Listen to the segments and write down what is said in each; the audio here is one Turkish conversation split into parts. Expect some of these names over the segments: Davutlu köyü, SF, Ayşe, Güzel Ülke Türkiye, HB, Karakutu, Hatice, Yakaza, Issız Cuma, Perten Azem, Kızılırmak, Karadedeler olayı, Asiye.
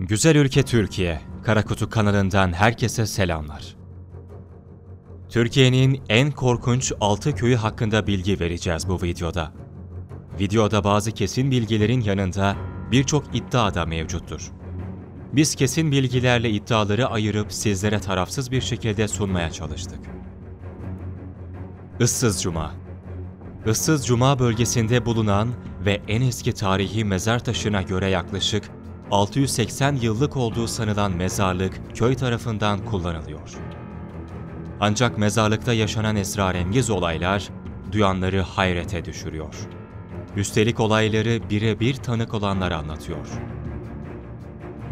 Güzel Ülke Türkiye, Karakutu kanalından herkese selamlar. Türkiye'nin en korkunç 6 köyü hakkında bilgi vereceğiz bu videoda. Videoda bazı kesin bilgilerin yanında birçok iddia da mevcuttur. Biz kesin bilgilerle iddiaları ayırıp sizlere tarafsız bir şekilde sunmaya çalıştık. Issız Cuma. Issız Cuma bölgesinde bulunan ve en eski tarihi mezar taşına göre yaklaşık 680 yıllık olduğu sanılan mezarlık köy tarafından kullanılıyor. Ancak mezarlıkta yaşanan esrarengiz olaylar duyanları hayrete düşürüyor. Üstelik olayları birebir tanık olanlar anlatıyor.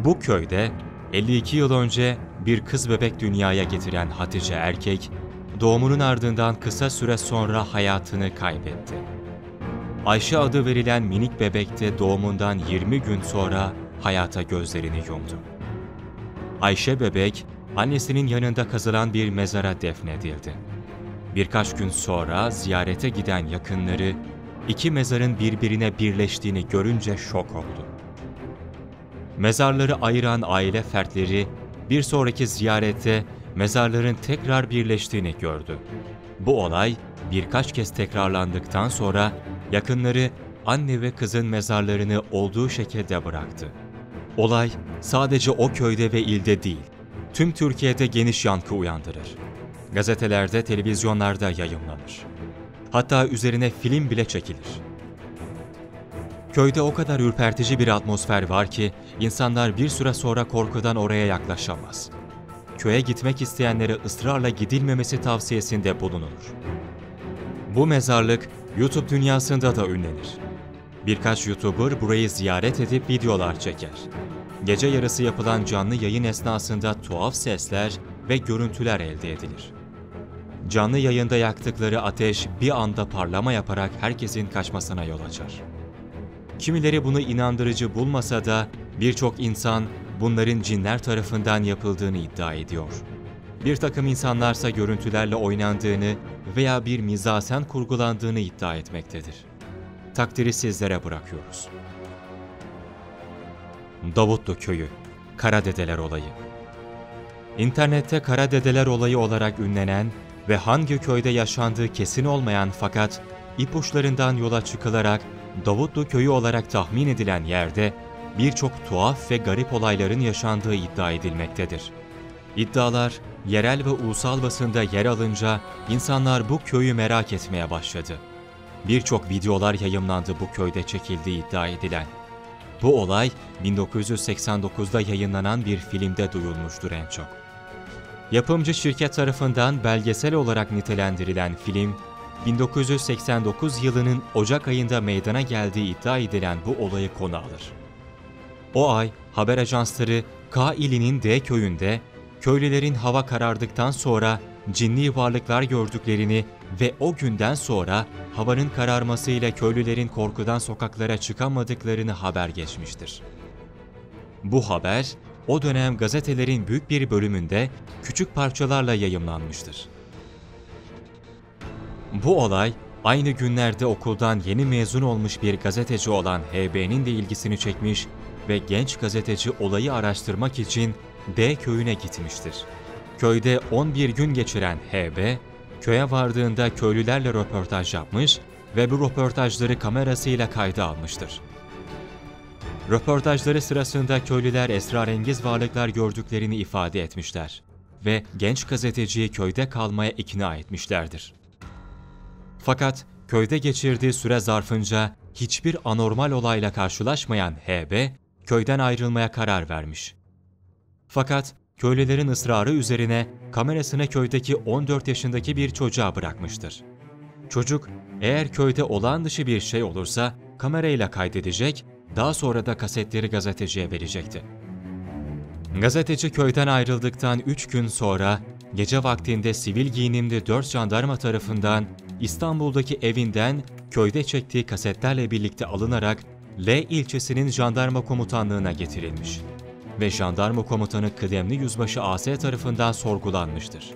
Bu köyde 52 yıl önce bir kız bebek dünyaya getiren Hatice erkek, doğumunun ardından kısa süre sonra hayatını kaybetti. Ayşe adı verilen minik bebek de doğumundan 20 gün sonra hayata gözlerini yumdu. Ayşe bebek, annesinin yanında kazılan bir mezara defnedildi. Birkaç gün sonra ziyarete giden yakınları, iki mezarın birbirine birleştiğini görünce şok oldu. Mezarları ayıran aile fertleri, bir sonraki ziyarette mezarların tekrar birleştiğini gördü. Bu olay birkaç kez tekrarlandıktan sonra yakınları anne ve kızın mezarlarını olduğu şekilde bıraktı. Olay sadece o köyde ve ilde değil, tüm Türkiye'de geniş yankı uyandırır. Gazetelerde, televizyonlarda yayımlanır. Hatta üzerine film bile çekilir. Köyde o kadar ürpertici bir atmosfer var ki insanlar bir süre sonra korkudan oraya yaklaşamaz. Köye gitmek isteyenlere ısrarla gidilmemesi tavsiyesinde bulunulur. Bu mezarlık YouTube dünyasında da ünlenir. Birkaç YouTuber burayı ziyaret edip videolar çeker. Gece yarısı yapılan canlı yayın esnasında tuhaf sesler ve görüntüler elde edilir. Canlı yayında yaktıkları ateş bir anda parlama yaparak herkesin kaçmasına yol açar. Kimileri bunu inandırıcı bulmasa da birçok insan bunların cinler tarafından yapıldığını iddia ediyor. Bir takım insanlarsa görüntülerle oynandığını veya bir mizasen kurgulandığını iddia etmektedir. Takdiri sizlere bırakıyoruz. Davutlu köyü, Karadedeler olayı. İnternette Karadedeler olayı olarak ünlenen ve hangi köyde yaşandığı kesin olmayan fakat ipuçlarından yola çıkılarak Davutlu köyü olarak tahmin edilen yerde birçok tuhaf ve garip olayların yaşandığı iddia edilmektedir. İddialar yerel ve ulusal basında yer alınca insanlar bu köyü merak etmeye başladı. Birçok videolar yayımlandı bu köyde çekildiği iddia edilen. Bu olay 1989'da yayınlanan bir filmde duyulmuştur en çok. Yapımcı şirket tarafından belgesel olarak nitelendirilen film, 1989 yılının Ocak ayında meydana geldiği iddia edilen bu olayı konu alır. O ay haber ajansları K ilinin D köyünde köylülerin hava karardıktan sonra cinli varlıklar gördüklerini ve o günden sonra havanın kararmasıyla köylülerin korkudan sokaklara çıkamadıklarını haber geçmiştir. Bu haber o dönem gazetelerin büyük bir bölümünde küçük parçalarla yayımlanmıştır. Bu olay aynı günlerde okuldan yeni mezun olmuş bir gazeteci olan HB'nin de ilgisini çekmiş ve genç gazeteci olayı araştırmak için D köyüne gitmiştir. Köyde 11 gün geçiren HB, köye vardığında köylülerle röportaj yapmış ve bu röportajları kamerasıyla kayda almıştır. Röportajları sırasında köylüler esrarengiz varlıklar gördüklerini ifade etmişler ve genç gazeteciyi köyde kalmaya ikna etmişlerdir. Fakat köyde geçirdiği süre zarfınca hiçbir anormal olayla karşılaşmayan HB, köyden ayrılmaya karar vermiş. Fakat köylülerin ısrarı üzerine kamerasını köydeki 14 yaşındaki bir çocuğa bırakmıştır. Çocuk, eğer köyde olağan dışı bir şey olursa kamerayla kaydedecek, daha sonra da kasetleri gazeteciye verecekti. Gazeteci köyden ayrıldıktan 3 gün sonra gece vaktinde sivil giyinimli 4 jandarma tarafından İstanbul'daki evinden köyde çektiği kasetlerle birlikte alınarak L ilçesinin jandarma komutanlığına getirilmiş ve jandarma komutanı kıdemli yüzbaşı Asiye tarafından sorgulanmıştır.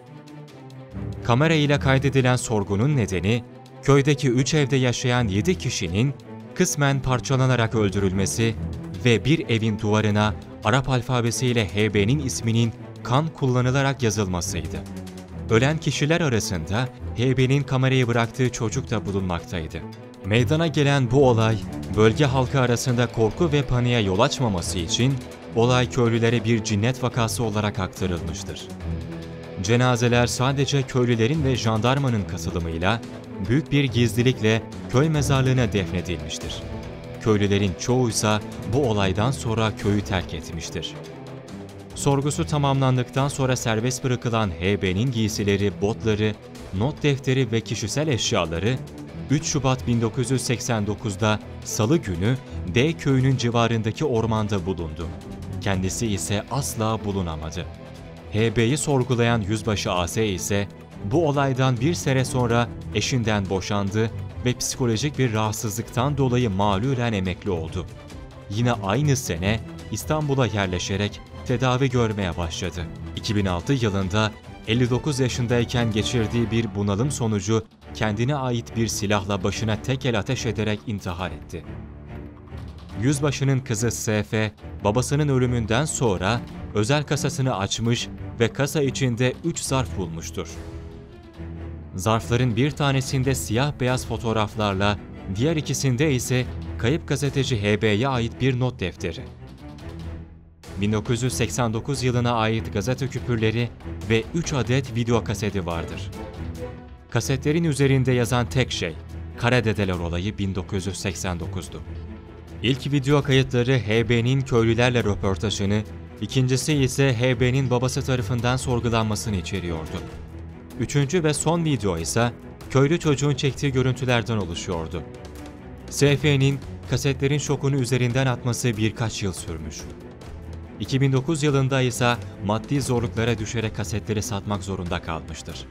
Kamera ile kaydedilen sorgunun nedeni, köydeki 3 evde yaşayan 7 kişinin kısmen parçalanarak öldürülmesi ve bir evin duvarına Arap alfabesiyle HB'nin isminin kan kullanılarak yazılmasıydı. Ölen kişiler arasında HB'nin kameraya bıraktığı çocuk da bulunmaktaydı. Meydana gelen bu olay, bölge halkı arasında korku ve paniğe yol açmaması için olay köylülere bir cinnet vakası olarak aktarılmıştır. Cenazeler sadece köylülerin ve jandarmanın katılımıyla büyük bir gizlilikle köy mezarlığına defnedilmiştir. Köylülerin çoğuysa bu olaydan sonra köyü terk etmiştir. Sorgusu tamamlandıktan sonra serbest bırakılan HB'nin giysileri, botları, not defteri ve kişisel eşyaları 3 Şubat 1989'da Salı günü D köyünün civarındaki ormanda bulundu. Kendisi ise asla bulunamadı. HB'yi sorgulayan yüzbaşı Asiye ise bu olaydan bir sene sonra eşinden boşandı ve psikolojik bir rahatsızlıktan dolayı mağluren emekli oldu. Yine aynı sene İstanbul'a yerleşerek tedavi görmeye başladı. 2006 yılında 59 yaşındayken geçirdiği bir bunalım sonucu kendine ait bir silahla başına tek el ateş ederek intihar etti. Yüzbaşının kızı SF, babasının ölümünden sonra özel kasasını açmış ve kasa içinde 3 zarf bulmuştur. Zarfların bir tanesinde siyah-beyaz fotoğraflarla, diğer ikisinde ise kayıp gazeteci HB'ye ait bir not defteri. 1989 yılına ait gazete küpürleri ve 3 adet video kaseti vardır. Kasetlerin üzerinde yazan tek şey, Karadedeler olayı 1989'du. İlk video kayıtları HB'nin köylülerle röportajını, ikincisi ise HB'nin babası tarafından sorgulanmasını içeriyordu. Üçüncü ve son video ise köylü çocuğun çektiği görüntülerden oluşuyordu. SF'nin kasetlerin şokunu üzerinden atması birkaç yıl sürmüş. 2009 yılında ise maddi zorluklara düşerek kasetleri satmak zorunda kalmıştır.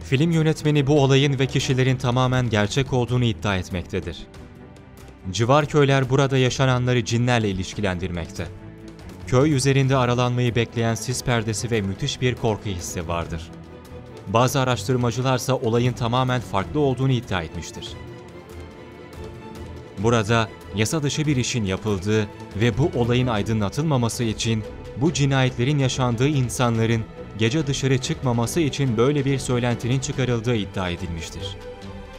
Film yönetmeni bu olayın ve kişilerin tamamen gerçek olduğunu iddia etmektedir. Civar köyler burada yaşananları cinlerle ilişkilendirmekte. Köy üzerinde aralanmayı bekleyen sis perdesi ve müthiş bir korku hissi vardır. Bazı araştırmacılarsa olayın tamamen farklı olduğunu iddia etmiştir. Burada yasa dışı bir işin yapıldığı ve bu olayın aydınlatılmaması için bu cinayetlerin yaşandığı insanların gece dışarı çıkmaması için böyle bir söylentinin çıkarıldığı iddia edilmiştir.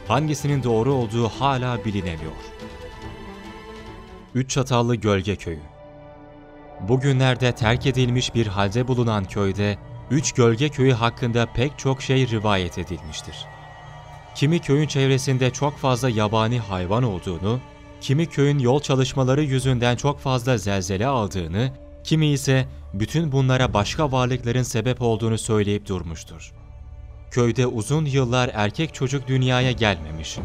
Hangisinin doğru olduğu hala bilinemiyor. Üç Çatallı Gölge Köyü. Bugünlerde terk edilmiş bir halde bulunan köyde 3 gölge köyü hakkında pek çok şey rivayet edilmiştir. Kimi köyün çevresinde çok fazla yabani hayvan olduğunu, kimi köyün yol çalışmaları yüzünden çok fazla zelzele aldığını, kimi ise bütün bunlara başka varlıkların sebep olduğunu söyleyip durmuştur. Köyde uzun yıllar erkek çocuk dünyaya gelmemiş,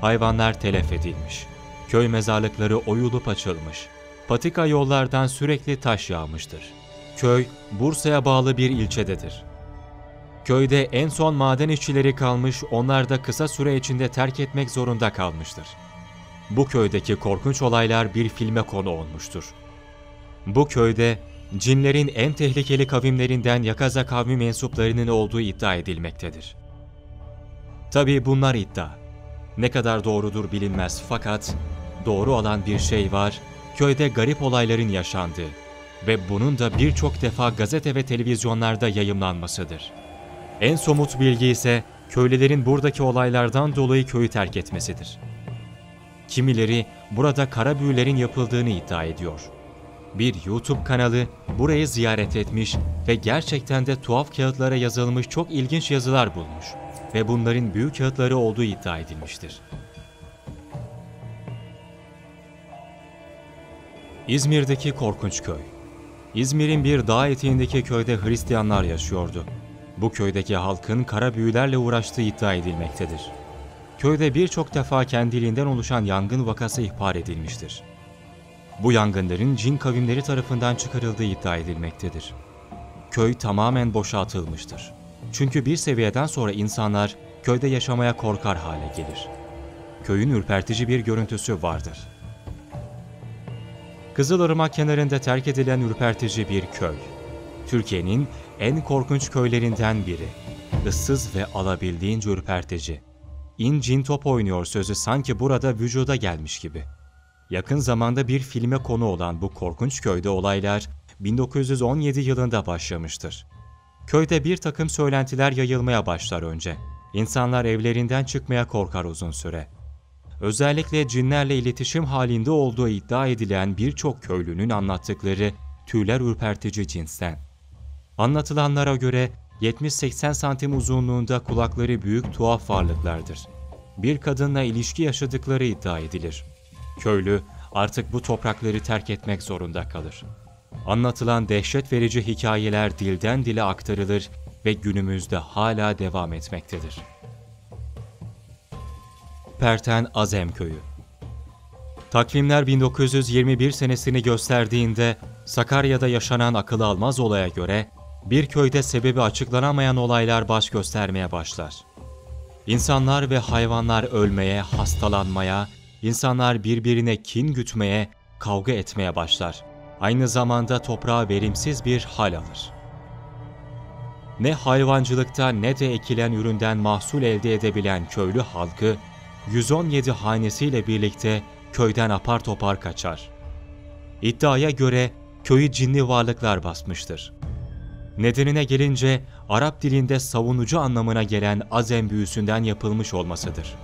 hayvanlar telef edilmiş, köy mezarlıkları oyulup açılmış, patika yollardan sürekli taş yağmıştır. Köy, Bursa'ya bağlı bir ilçededir. Köyde en son maden işçileri kalmış, onlar da kısa süre içinde terk etmek zorunda kalmıştır. Bu köydeki korkunç olaylar bir filme konu olmuştur. Bu köyde cinlerin en tehlikeli kavimlerinden Yakaza kavmi mensuplarının olduğu iddia edilmektedir. Tabii bunlar iddia. Ne kadar doğrudur bilinmez fakat doğru olan bir şey var. Köyde garip olayların yaşandığı ve bunun da birçok defa gazete ve televizyonlarda yayımlanmasıdır. En somut bilgi ise köylülerin buradaki olaylardan dolayı köyü terk etmesidir. Kimileri burada kara büyülerin yapıldığını iddia ediyor. Bir YouTube kanalı burayı ziyaret etmiş ve gerçekten de tuhaf kağıtlara yazılmış çok ilginç yazılar bulmuş ve bunların büyük kağıtları olduğu iddia edilmiştir. İzmir'deki korkunç köy. İzmir'in bir dağ eteğindeki köyde Hristiyanlar yaşıyordu. Bu köydeki halkın kara büyülerle uğraştığı iddia edilmektedir. Köyde birçok defa kendiliğinden oluşan yangın vakası ihbar edilmiştir. Bu yangınların cin kavimleri tarafından çıkarıldığı iddia edilmektedir. Köy tamamen boşaltılmıştır. Çünkü bir seviyeden sonra insanlar köyde yaşamaya korkar hale gelir. Köyün ürpertici bir görüntüsü vardır. Kızılırmak kenarında terk edilen ürpertici bir köy. Türkiye'nin en korkunç köylerinden biri. Issız ve alabildiğince ürpertici. İncin top oynuyor sözü sanki burada vücuda gelmiş gibi. Yakın zamanda bir filme konu olan bu korkunç köyde olaylar 1917 yılında başlamıştır. Köyde bir takım söylentiler yayılmaya başlar önce. İnsanlar evlerinden çıkmaya korkar uzun süre. Özellikle cinlerle iletişim halinde olduğu iddia edilen birçok köylünün anlattıkları tüyler ürpertici cinsten. Anlatılanlara göre 70-80 santim uzunluğunda kulakları büyük tuhaf varlıklardır. Bir kadınla ilişki yaşadıkları iddia edilir. Köylü artık bu toprakları terk etmek zorunda kalır. Anlatılan dehşet verici hikayeler dilden dile aktarılır ve günümüzde hala devam etmektedir. Perten Azem köyü. Takvimler 1921 senesini gösterdiğinde Sakarya'da yaşanan akıl almaz olaya göre bir köyde sebebi açıklanamayan olaylar baş göstermeye başlar. İnsanlar ve hayvanlar ölmeye, hastalanmaya, insanlar birbirine kin gütmeye, kavga etmeye başlar. Aynı zamanda toprağa verimsiz bir hal alır. Ne hayvancılıkta ne de ekilen üründen mahsul elde edebilen köylü halkı, 117 hanesiyle birlikte köyden apar topar kaçar. İddiaya göre köyü cinli varlıklar basmıştır. Nedenine gelince Arap dilinde savunucu anlamına gelen azem büyüsünden yapılmış olmasıdır.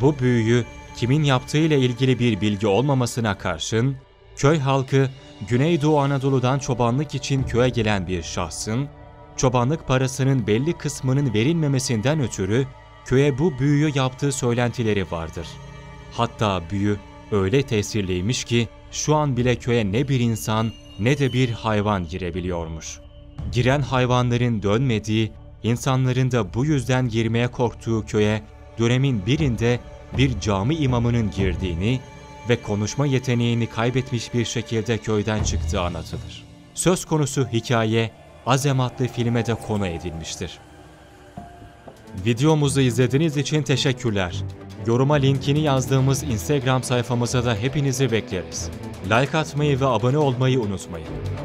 Bu büyüyü kimin yaptığıyla ilgili bir bilgi olmamasına karşın, köy halkı Güneydoğu Anadolu'dan çobanlık için köye gelen bir şahsın, çobanlık parasının belli kısmının verilmemesinden ötürü köye bu büyüyü yaptığı söylentileri vardır. Hatta büyü öyle tesirliymiş ki şu an bile köye ne bir insan ne de bir hayvan girebiliyormuş. Giren hayvanların dönmediği, insanların da bu yüzden girmeye korktuğu köye dönemin birinde bir cami imamının girdiğini ve konuşma yeteneğini kaybetmiş bir şekilde köyden çıktığı anlatılır. Söz konusu hikaye Azem adlı filme de konu edilmiştir. Videomuzu izlediğiniz için teşekkürler. Yoruma linkini yazdığımız Instagram sayfamıza da hepinizi bekleriz. Like atmayı ve abone olmayı unutmayın.